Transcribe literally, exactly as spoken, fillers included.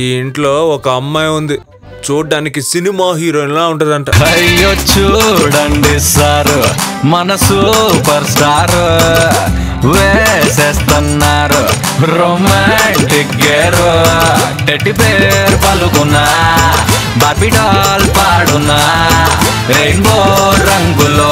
ఈ ఇంట్లో ఒక అమ్మాయి ఉంది, చూడ్డానికి సినిమా హీరోయిన్ లా ఉంటదంట. అయ్యో చూడండి సార్, మన సూపర్ స్టార్ వేసేస్తున్నారు రొమాంటిక్ గేరు. టెడ్డి బేర్ పలుకున్నా, బార్బీ డాల్ పాడున్నా, రెయిన్బో రంగులో